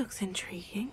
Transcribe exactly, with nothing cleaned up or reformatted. looks intriguing.